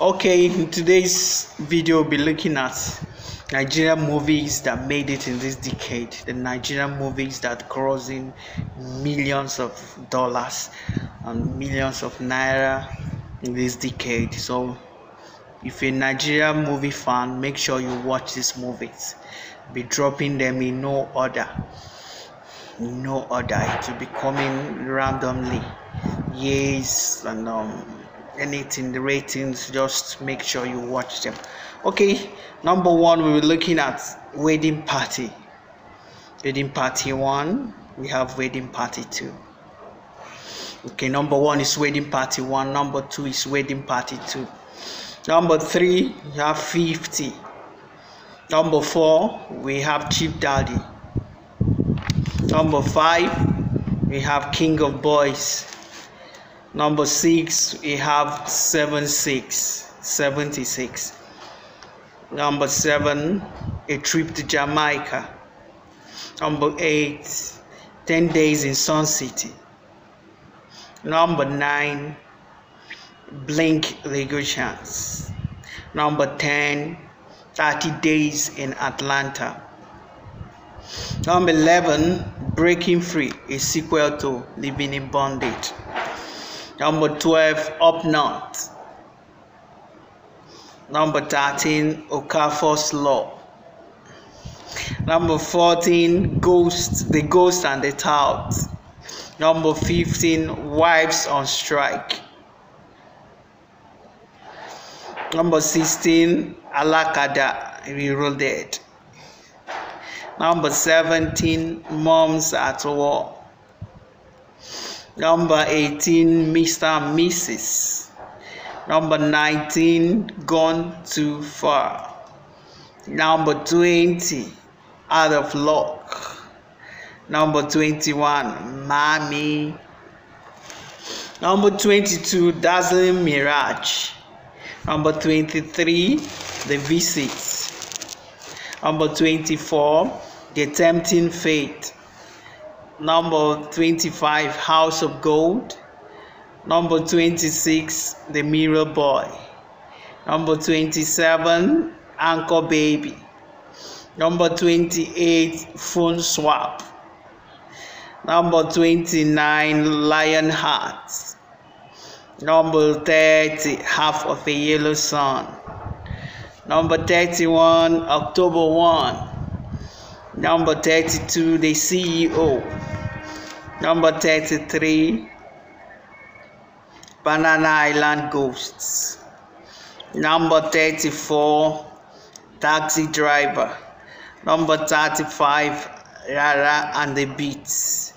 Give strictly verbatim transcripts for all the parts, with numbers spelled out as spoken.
Okay, in today's video, we'll be looking at Nigerian movies that made it in this decade, the Nigerian movies that grossing millions of dollars and millions of naira in this decade. So if you're a Nigerian movie fan, make sure you watch these movies. Be dropping them in no order, in no order. It will be coming randomly. Yes, and um anything, the ratings, just make sure you watch them. Okay, number one, we were looking at Wedding Party. Wedding Party one, we have Wedding Party two. Okay, number one is Wedding Party one, number two is Wedding Party two, number three we have fifty, number four we have Chief Daddy, number five we have King of Boys, number six we have seven six seventy-six, number seven A Trip to Jamaica, number eight ten days in Sun City, number nine Blink Legal Chance, number ten thirty days in Atlanta, number eleven Breaking Free, a sequel to Living in Bondage, number twelve Up North, number thirteen Okafor's Law, number fourteen Ghost, The Ghost and the Tout, number fifteen Wives on Strike, number sixteen Alakada Reloaded, number seventeen Moms at War, number eighteen Mister and Missus, number nineteen Gone Too Far, number twenty Out of Luck, number twenty-one Mommy, number twenty-two Dazzling Mirage, number twenty-three The Visit, number twenty-four The Tempting Fate, number twenty-five House of Gold, number twenty-six The Mirror Boy, number twenty-seven Anchor Baby, number twenty-eight Phone Swap, number twenty-nine Lion Heart, number thirty Half of a Yellow Sun, number thirty-one October one, number thirty-two The C E O, number thirty-three Banana Island Ghosts, number thirty-four Taxi Driver, number thirty-five Rara and the Beats,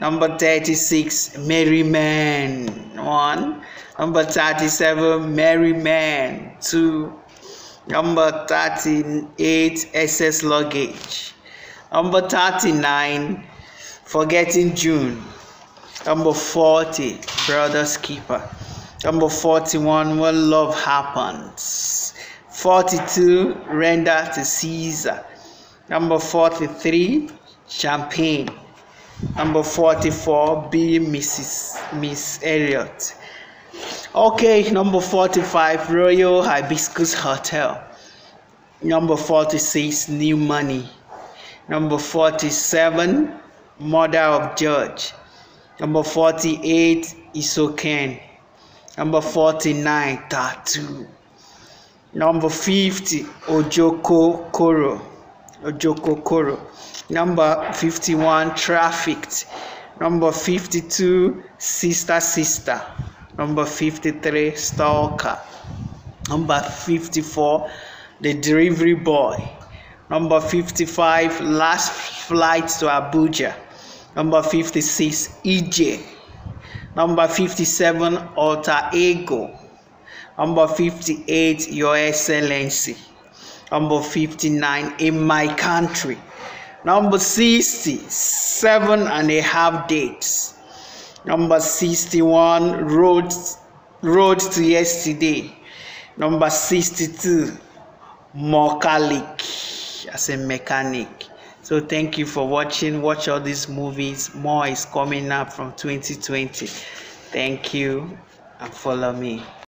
number thirty-six Merry Men one, number thirty-seven Merry Men two, number thirty-eight Excess Luggage, number thirty-nine Forgetting June, number forty Brother's Keeper, number forty-one When Love Happens, forty-two Render to Caesar, number forty-three Champagne, number forty-four Being Missus Miss Elliot. Okay, number forty-five Royal Hibiscus Hotel, number forty-six New Money, number forty-seven Mother of George, number forty-eight Isoken, number forty-nine Tattoo, number fifty Ojoko Koro, Ojoko Koro, number fifty-one Trafficked, number fifty-two Sister Sister, number fifty-three Stalker, number fifty-four The Delivery Boy, number fifty-five Last Flight to Abuja, number fifty-six E J, number fifty-seven Alter Ego, number fifty-eight Your Excellency, number fifty-nine In My Country, number sixty Seven and a Half Dates, number sixty-one road road to Yesterday, number sixty-two Mokalik as a mechanic. So thank you for watching. Watch all these movies, more is coming up from twenty twenty. Thank you and follow me.